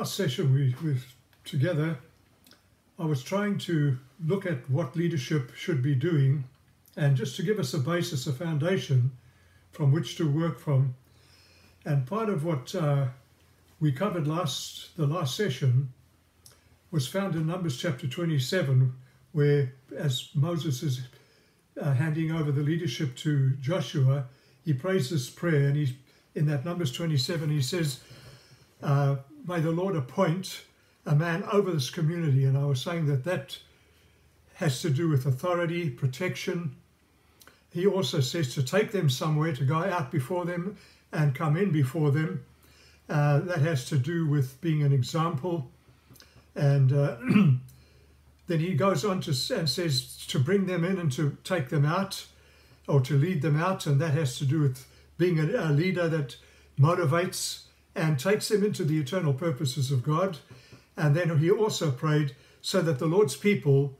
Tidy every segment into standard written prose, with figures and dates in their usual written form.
last session we were together, I was trying to look at what leadership should be doing, and just to give us a basis, a foundation from which to work from. And part of what we covered the last session was found in Numbers chapter 27, where as Moses is handing over the leadership to Joshua, he prays this prayer, and he, in that Numbers 27, he says, may the Lord appoint a man over this community. And I was saying that has to do with authority, protection. He also says to take them somewhere, to go out before them and come in before them. That has to do with being an example. And then he goes on and says to bring them in and to take them out, or to lead them out. And that has to do with being a leader that motivates and takes them into the eternal purposes of God. And then he also prayed so that the Lord's people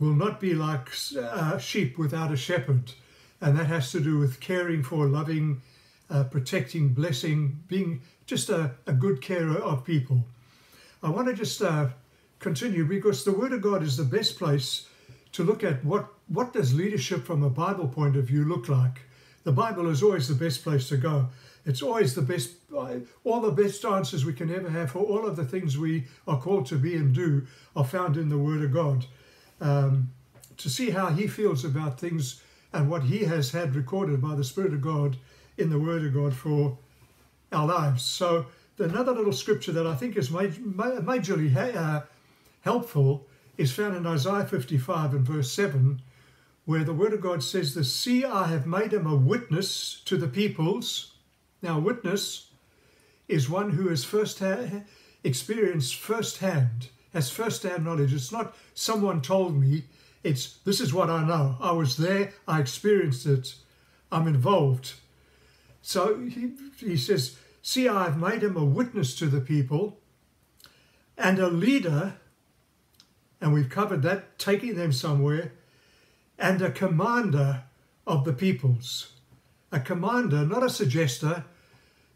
will not be like sheep without a shepherd. And that has to do with caring for, loving, protecting, blessing, being just a good carer of people. I want to just continue, because the Word of God is the best place to look at what does leadership from a Bible point of view look like. The Bible is always the best place to go. It's always the best, all the best answers we can ever have for all of the things we are called to be and do are found in the Word of God. To see how he feels about things and what he has had recorded by the Spirit of God in the Word of God for our lives. So another little scripture that I think is majorly helpful is found in Isaiah 55 and verse 7, where the Word of God says, "The sea I have made him a witness to the peoples." Now, witness is one who has experienced firsthand knowledge. It's not someone told me, it's this is what I know. I was there, I experienced it, I'm involved. So he says, "See, I have made him a witness to the people and a leader," and we've covered that, taking them somewhere, "and a commander of the peoples." A commander, not a suggester,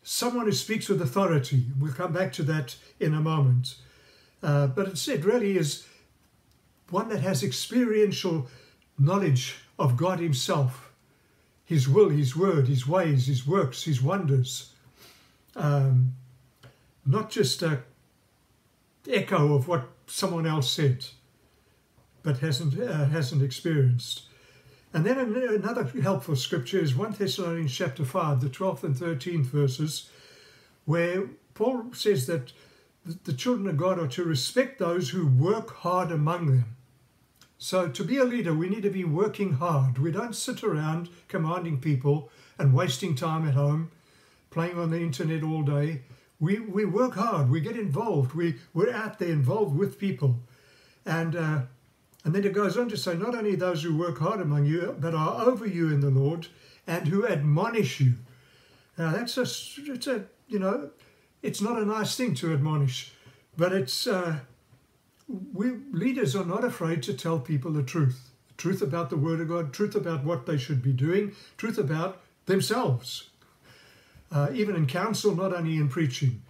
someone who speaks with authority. We'll come back to that in a moment. But it really is one that has experiential knowledge of God himself, his will, his word, his ways, his works, his wonders. Not just an echo of what someone else said, but hasn't experienced. And then another helpful scripture is 1 Thessalonians chapter 5, the 12th and 13th verses, where Paul says that the children of God are to respect those who work hard among them. So to be a leader, we need to be working hard. We don't sit around commanding people and wasting time at home, playing on the internet all day. We work hard. We get involved. We're out there involved with people. And then it goes on to say, not only those who work hard among you, but are over you in the Lord, and who admonish you. Now that's it's not a nice thing to admonish, but it's leaders are not afraid to tell people the truth about the Word of God, truth about what they should be doing, truth about themselves, even in counsel, not only in preaching.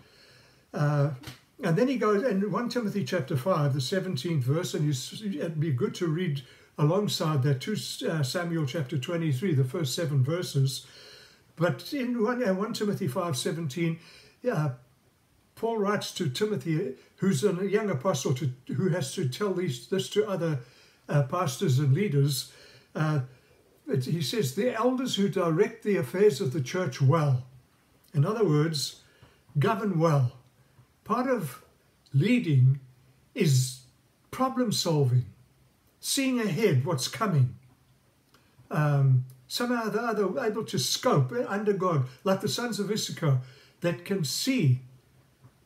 And then he goes, and 1 Timothy chapter 5, the 17th verse, and it'd be good to read alongside that 2 Samuel chapter 23, the first 7 verses. But in 1 Timothy 5:17, Paul writes to Timothy, who's a young apostle, who has to tell this to other pastors and leaders. He says, "The elders who direct the affairs of the church well." In other words, govern well. Part of leading is problem solving, seeing ahead what's coming. Somehow or the other, able to scope under God, like the sons of Issachar, that can see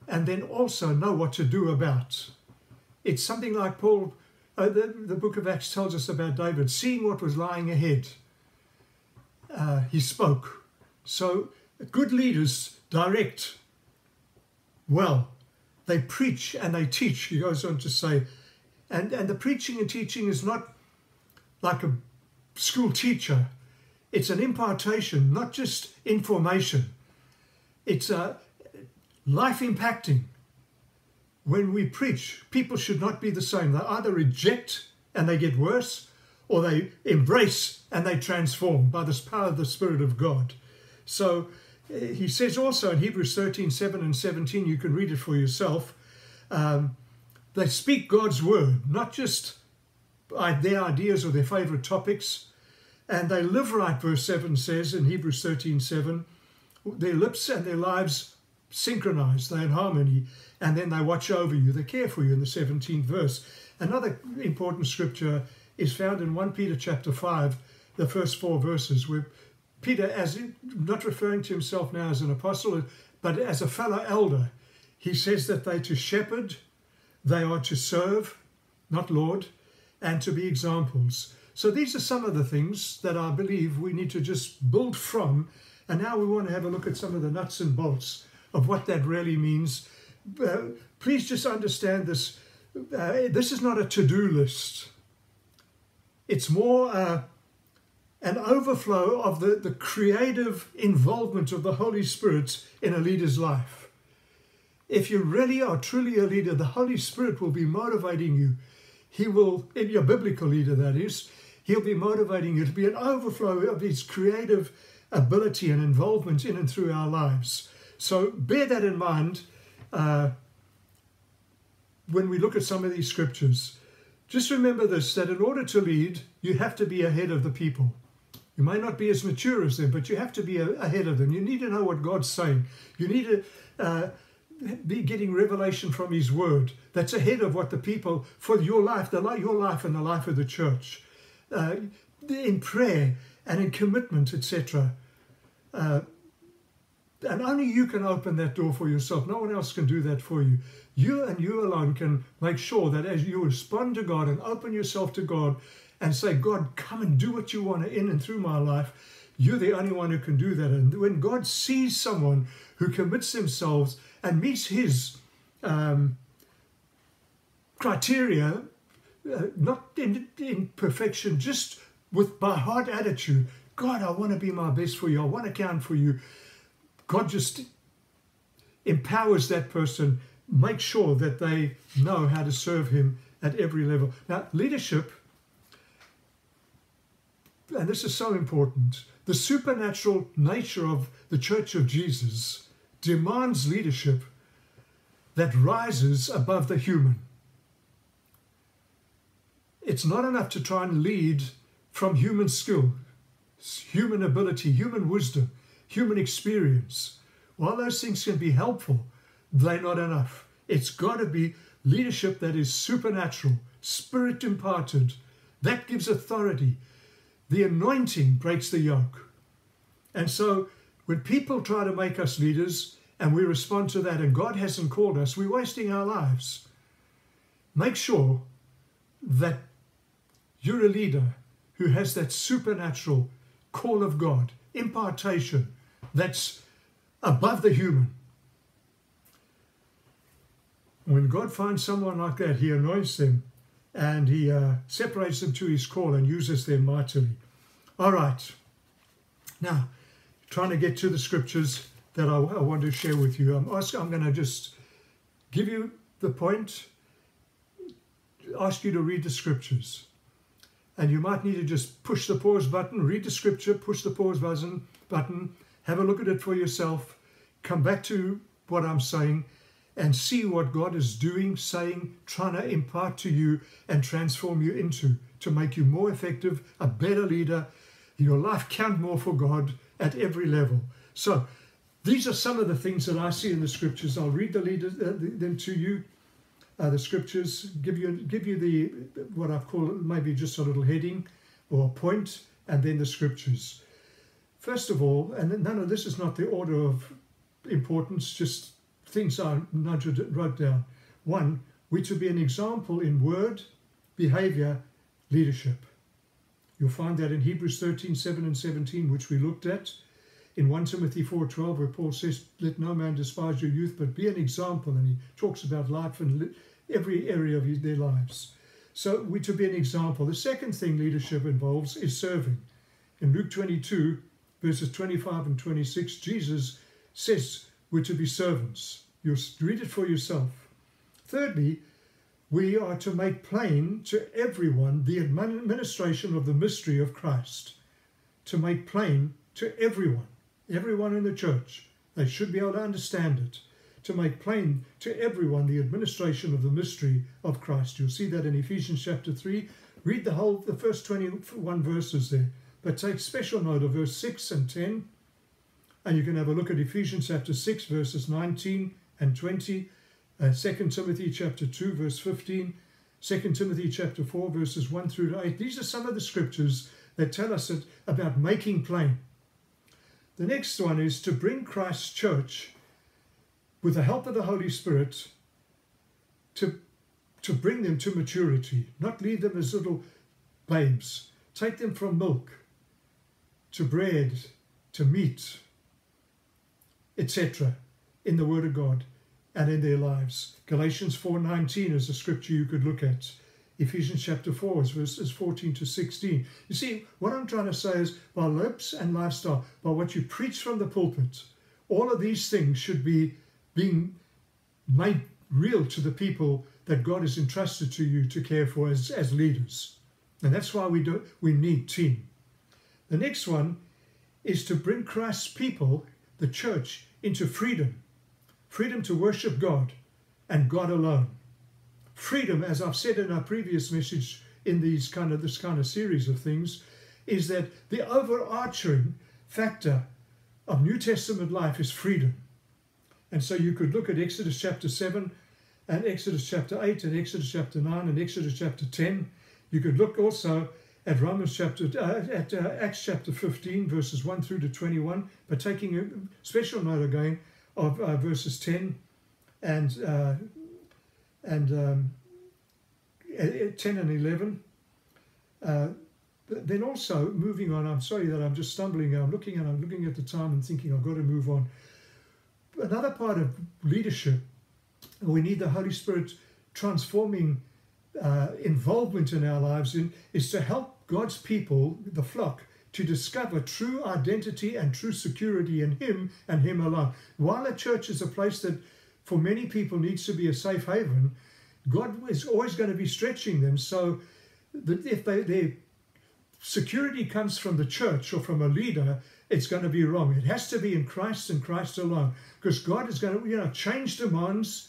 and then also know what to do about. It's something like Paul, the book of Acts tells us about David, seeing what was lying ahead. He spoke. So good leaders direct well. They preach and they teach, he goes on to say. And the preaching and teaching is not like a school teacher. It's an impartation, not just information. It's life impacting. when we preach, people should not be the same. They either reject and they get worse, or they embrace and they transform by the power of the Spirit of God. So he says also in Hebrews 13:7 and 17, you can read it for yourself, they speak God's word, not just their ideas or their favorite topics, and they live right. Verse 7 says in Hebrews 13:7, their lips and their lives synchronize, they're in harmony, and then they watch over you, they care for you in the 17th verse. Another important scripture is found in 1 Peter chapter 5, the first 4 verses, where Peter, as not referring to himself now as an apostle, but as a fellow elder, he says that they to shepherd, they are to serve, not Lord, and to be examples. So these are some of the things that I believe we need to just build from. And now we want to have a look at some of the nuts and bolts of what that really means. Please just understand this. This is not a to-do list. It's more an overflow of the creative involvement of the Holy Spirit in a leader's life. If you really are truly a leader, the Holy Spirit will be motivating you. He will, in your biblical leader that is, he'll be motivating you. It'll be an overflow of his creative ability and involvement in and through our lives. So bear that in mind when we look at some of these scriptures. Just remember this, that in order to lead, you have to be ahead of the people. You may not be as mature as them, but you have to be ahead of them. You need to know what God's saying. You need to be getting revelation from his word that's ahead of what the people, for your life, your life and the life of the church. In prayer and in commitment, etc. And only you can open that door for yourself. No one else can do that for you. You and you alone can make sure that as you respond to God and open yourself to God and say, God, come and do what you want in and through my life, you're the only one who can do that. And when God sees someone who commits themselves and meets his criteria, not in perfection, just with my heart attitude, God, I want to be my best for you. I want to count for you. God just empowers that person. Make sure that they know how to serve him at every level. Now, leadership, and this is so important, the supernatural nature of the Church of Jesus demands leadership that rises above the human. It's not enough to try and lead from human skill, human ability, human wisdom, human experience. While those things can be helpful, they're not enough. It's got to be leadership that is supernatural, spirit imparted. That gives authority. The anointing breaks the yoke. And so when people try to make us leaders and we respond to that and God hasn't called us, we're wasting our lives. Make sure that you're a leader who has that supernatural call of God, impartation that's above the human. When God finds someone like that, he anoints them and he separates them to his call and uses them mightily. All right. Now, trying to get to the scriptures that I want to share with you. I'm going to just give you the point, ask you to read the scriptures. And you might need to just push the pause button, read the scripture, push the pause button, have a look at it for yourself, come back to what I'm saying, and see what God is doing, saying, trying to impart to you and transform you into, to make you more effective, a better leader, your life count more for God at every level. So these are some of the things that I see in the scriptures. I'll read them to you. The scriptures give you the what I've called maybe just a little heading or a point, and then the scriptures. First of all, and none of this is not the order of importance, just things I wrote down. 1, we're to be an example in word, behavior, leadership. You'll find that in Hebrews 13:7 and 17, which we looked at, in 1 Timothy 4:12, where Paul says, let no man despise your youth, but be an example. And he talks about life and every area of their lives. So we're to be an example. The second thing leadership involves is serving. In Luke 22, verses 25 and 26, Jesus says we're to be servants. You'll read it for yourself. Thirdly, we are to make plain to everyone the administration of the mystery of Christ. To make plain to everyone, everyone in the church. They should be able to understand it. To make plain to everyone the administration of the mystery of Christ. You'll see that in Ephesians chapter 3. Read the first 21 verses there. But take special note of verse 6 and 10. And you can have a look at Ephesians chapter 6, verses 19 and 20. 2 Timothy chapter 2, verse 15. 2 Timothy chapter 4, verses 1 through 8. These are some of the scriptures that tell us about making plain. The next one is to bring Christ's church, with the help of the Holy Spirit, to bring them to maturity. Not leave them as little babes. Take them from milk to bread to meat, etc., in the Word of God and in their lives. Galatians 4:19 is a scripture you could look at. Ephesians chapter 4 is verses 14 to 16. You see, what I'm trying to say is, by lips and lifestyle, by what you preach from the pulpit, all of these things should be being made real to the people that God has entrusted to you to care for as leaders. And that's why we need team. The next one is to bring Christ's people, the church, into freedom. Freedom to worship God and God alone. Freedom, as I've said in our previous message in this kind of series of things, is that the overarching factor of New Testament life is freedom. And so you could look at Exodus chapter 7 and Exodus chapter 8 and Exodus chapter 9 and Exodus chapter 10. You could look also at Acts chapter 15, verses 1 through to 21, but taking a special note again of verses 10 and 10 and 11. Then also moving on, I'm sorry that I'm just stumbling. I'm looking at the time and thinking I've got to move on. Another part of leadership, we need the Holy Spirit transforming involvement in our lives is to help God's people, the flock, to discover true identity and true security in Him and Him alone. While a church is a place that for many people needs to be a safe haven, God is always going to be stretching them so that if their security comes from the church or from a leader, it's going to be wrong. It has to be in Christ and Christ alone, because God is going to change demands.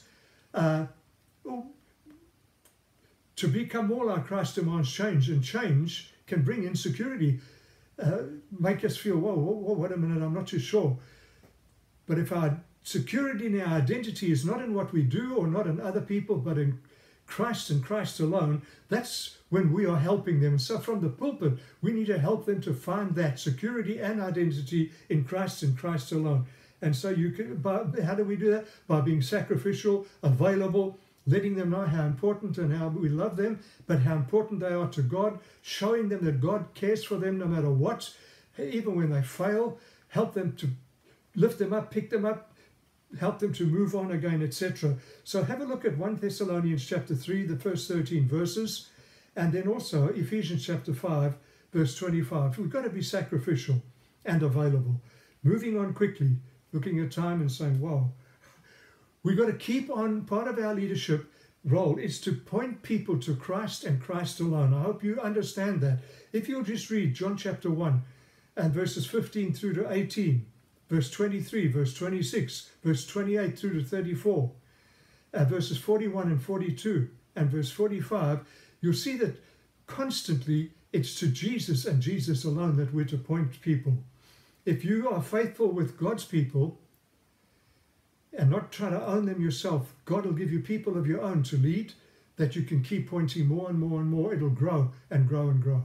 To become more like Christ demands change, and change can bring insecurity, make us feel, whoa, wait a minute, I'm not too sure. But if our security and our identity is not in what we do or not in other people, but in Christ and Christ alone, that's when we are helping them. So from the pulpit, we need to help them to find that security and identity in Christ and Christ alone. And so how do we do that? By being sacrificial, available, letting them know how important and how we love them, but how important they are to God, showing them that God cares for them no matter what, even when they fail, help them to lift them up, pick them up, help them to move on again, etc. So have a look at 1 Thessalonians chapter 3, the first 13 verses, and then also Ephesians chapter 5, verse 25. We've got to be sacrificial and available. Moving on quickly, looking at time and saying, wow. We've got to keep on. Part of our leadership role is to point people to Christ and Christ alone. I hope you understand that. If you'll just read John chapter 1 and verses 15 through to 18, verse 23, verse 26, verse 28 through to 34, verses 41 and 42, and verse 45, you'll see that constantly it's to Jesus and Jesus alone that we're to point people. If you are faithful with God's people, and not try to own them yourself, God will give you people of your own to lead that you can keep pointing more and more and more. It'll grow and grow and grow.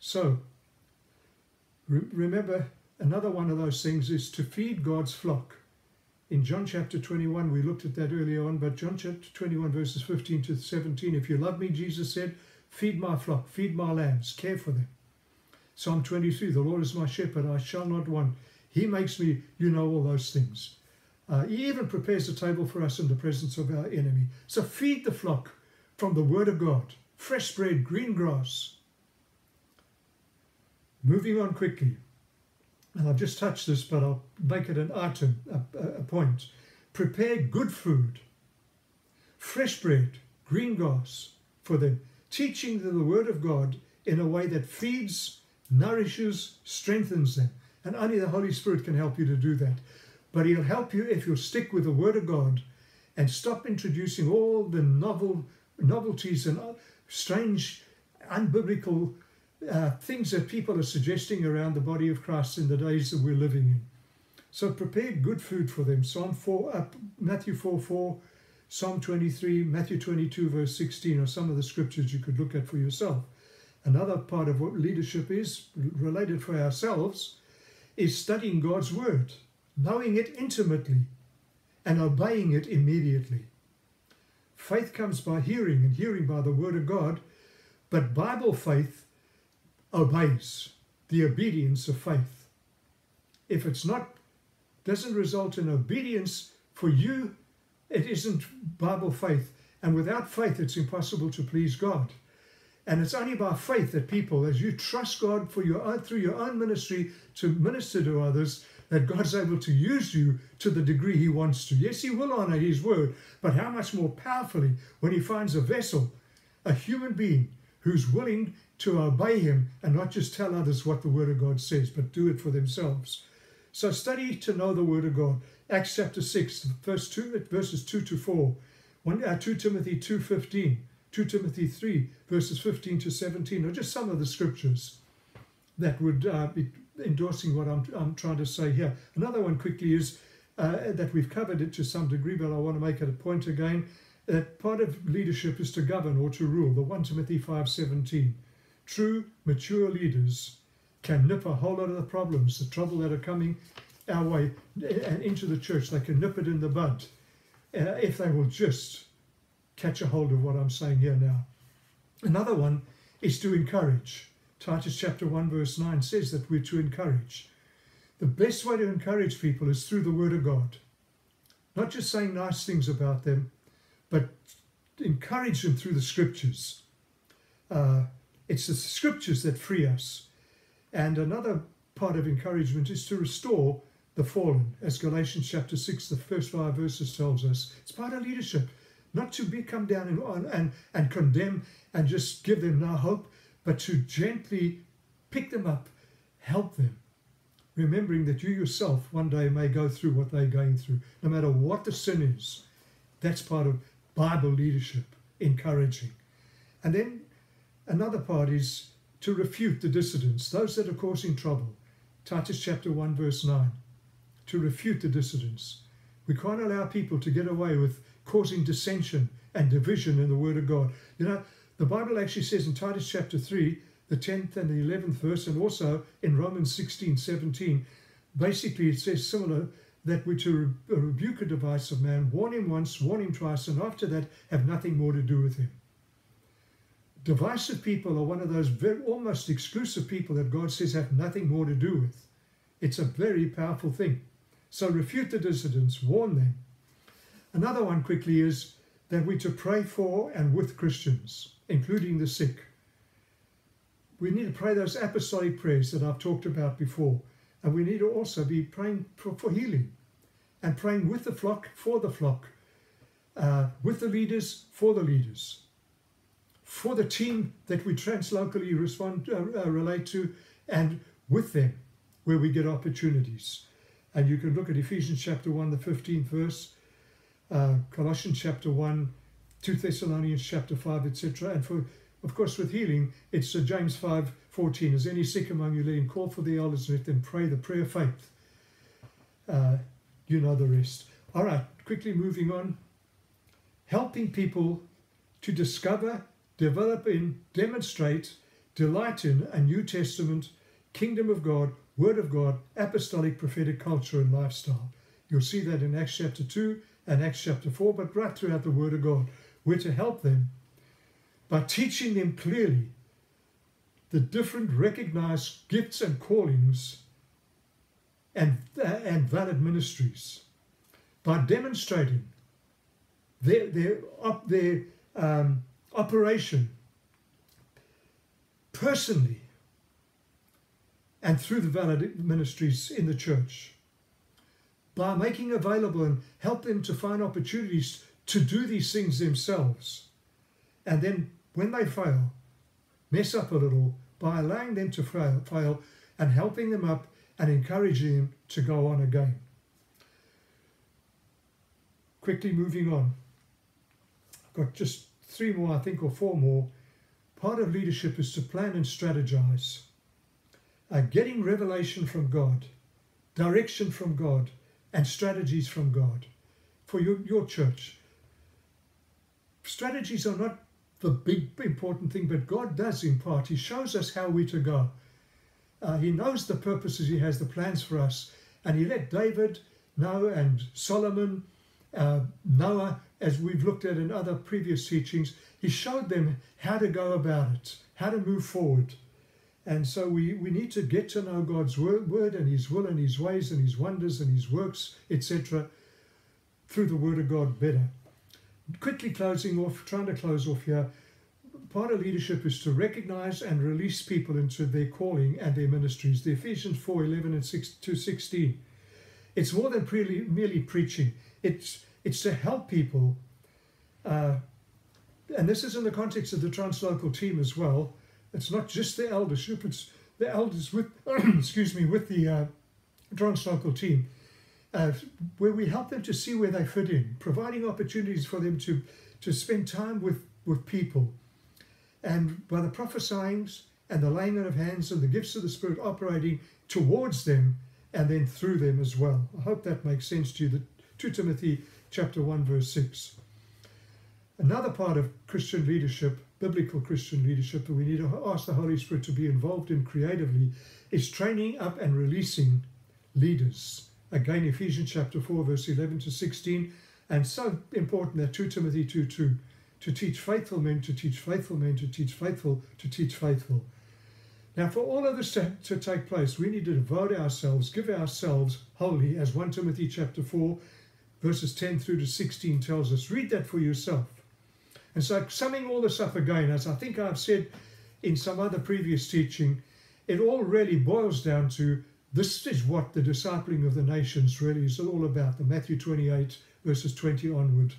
So remember, another one of those things is to feed God's flock. In John chapter 21, we looked at that earlier on, but John chapter 21 verses 15 to 17, if you love me, Jesus said, feed my flock, feed my lambs, care for them. Psalm 23, the Lord is my shepherd, I shall not want. He makes me, all those things. He even prepares a table for us in the presence of our enemy. So feed the flock from the Word of God. Fresh bread, green grass. Moving on quickly. And I've just touched this, but I'll make it an item, a point. Prepare good food fresh bread, green grass for them, teaching them the word of God in a way that feeds, nourishes, strengthens them. And only the Holy Spirit can help you to do that. But he'll help you if you'll stick with the word of God and stop introducing all the novelties and strange, unbiblical things that people are suggesting around the body of Christ in the days that we're living in. So prepare good food for them. Matthew 4:4, Psalm 23, Matthew 22, verse 16 are some of the scriptures you could look at for yourself. Another part of what leadership is, related for ourselves, is studying God's word, knowing it intimately and obeying it immediately. Faith comes by hearing, and hearing by the word of God, but Bible faith obeys, the obedience of faith. If it's not, doesn't result in obedience for you, it isn't Bible faith. And without faith, it's impossible to please God. And it's only by faith that people, as you trust God for your own, through your own ministry to minister to others, that God's able to use you to the degree he wants to. Yes, he will honor his word, but how much more powerfully when he finds a vessel, a human being who's willing to obey him and not just tell others what the word of God says, but do it for themselves. So study to know the word of God. Acts chapter 6, verses 2 to 4, 2 Timothy 2:15, 2 Timothy 3, verses 15 to 17, are just some of the scriptures that would be endorsing what I'm trying to say here. Another one quickly is that we've covered it to some degree, but I want to make it a point again, that part of leadership is to govern or to rule. The 1 Timothy 5:17, true, mature leaders can nip a whole lot of the problems, the trouble that are coming our way and into the church. They can nip it in the bud if they will just catch a hold of what I'm saying here now. Another one is to encourage. Titus chapter 1 verse 9 says that we're to encourage. The best way to encourage people is through the word of God. Not just saying nice things about them, but encourage them through the scriptures. It's the scriptures that free us. And another part of encouragement is to restore the fallen, as Galatians chapter 6, the first 5 verses tells us. It's part of leadership, not to come down and condemn and just give them no hope, but to gently pick them up, help them, remembering that you yourself one day may go through what they're going through, no matter what the sin is. That's part of Bible leadership, encouraging. And then another part is to refute the dissidents, those that are causing trouble. Titus chapter 1 verse 9, to refute the dissidents. We can't allow people to get away with causing dissension and division in the word of God. You know, the Bible actually says in Titus chapter 3, the 10th and the 11th verse, and also in Romans 16:17, basically it says similar, that we're to rebuke a divisive man, warn him once, warn him twice, and after that have nothing more to do with him. Divisive people are one of those very, almost exclusive people that God says have nothing more to do with. It's a very powerful thing. So refute the dissidents, warn them. Another one quickly is that we're to pray for and with Christians, including the sick. We need to pray those apostolic prayers that I've talked about before. And we need to also be praying for healing and praying with the flock, for the flock, with the leaders, for the leaders, for the team that we translocally relate to, and with them where we get opportunities. And you can look at Ephesians chapter 1, the 15th verse, Colossians chapter 1, 2 Thessalonians chapter 5, etc. And for, of course, with healing, it's James 5:14. Is any sick among you? Let him call for the elders and let them pray the prayer of faith. You know the rest. All right, quickly moving on. Helping people to discover, develop in, demonstrate, delight in a New Testament, Kingdom of God, Word of God, apostolic prophetic culture and lifestyle. You'll see that in Acts chapter 2 and Acts chapter 4, but right throughout the Word of God. We're to help them by teaching them clearly the different recognized gifts and callings and valid ministries, by demonstrating their operation personally and through the valid ministries in the church, by making available and help them to find opportunities to do these things themselves, and then when they fail, mess up a little by allowing them to fail and helping them up and encouraging them to go on again. Quickly moving on. I've got just three more, I think, or four more. Part of leadership is to plan and strategize. Getting revelation from God, direction from God, and strategies from God for your church. Strategies are not the big important thing, but God does impart. He shows us how we're to go. He knows the purposes. He has the plans for us. And he let David know, and Solomon, Noah, as we've looked at in other previous teachings, he showed them how to go about it, how to move forward. And so we need to get to know God's word and his will and his ways and his wonders and his works, etc., through the word of God better. Quickly closing off, trying to close off here, part of leadership is to recognize and release people into their calling and their ministries. The Ephesians 4:11 to 16. It's more than merely preaching. It's to help people, and this is in the context of the translocal team as well. It's not just the eldership; it's the elders with, excuse me, with the translocal team, where we help them to see where they fit in, providing opportunities for them to spend time with people, and by the prophesying and the laying on of hands and the gifts of the Spirit operating towards them and then through them as well. I hope that makes sense to you. That 2 Timothy chapter 1 verse 6. Another part of Christian leadership, biblical Christian leadership, that we need to ask the Holy Spirit to be involved in creatively, is training up and releasing leaders. Again, Ephesians chapter 4 verse 11 to 16. And so important that 2 Timothy 2:2, to teach faithful men, to teach faithful men, to teach faithful, to teach faithful. Now, for all of this to take place, we need to devote ourselves, give ourselves wholly, as 1 Timothy chapter 4 verses 10 through to 16 tells us. Read that for yourself. And so, summing all this up again, as I think I've said in some other previous teaching, it all really boils down to this is what the discipling of the nations really is all about, the Matthew 28 verses 20 onward,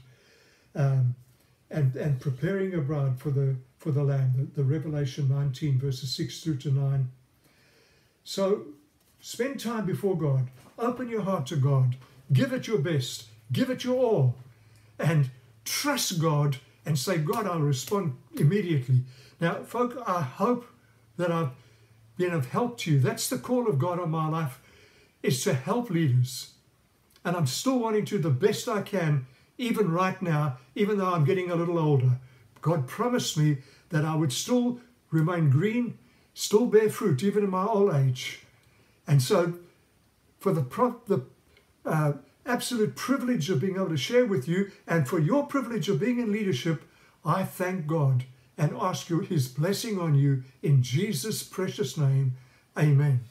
and preparing a bride for the Lamb, the Revelation 19 verses 6 through to 9. So spend time before God. Open your heart to God. Give it your best. Give it your all. And trust God and say, God, I'll respond immediately. Now, folk, I hope that I've been of help to you. That's the call of God on my life, is to help leaders. And I'm still wanting to do the best I can, even right now, even though I'm getting a little older. God promised me that I would still remain green, still bear fruit, even in my old age. And so, for the absolute privilege of being able to share with you, and for your privilege of being in leadership, I thank God and ask you his blessing on you in Jesus' precious name. Amen.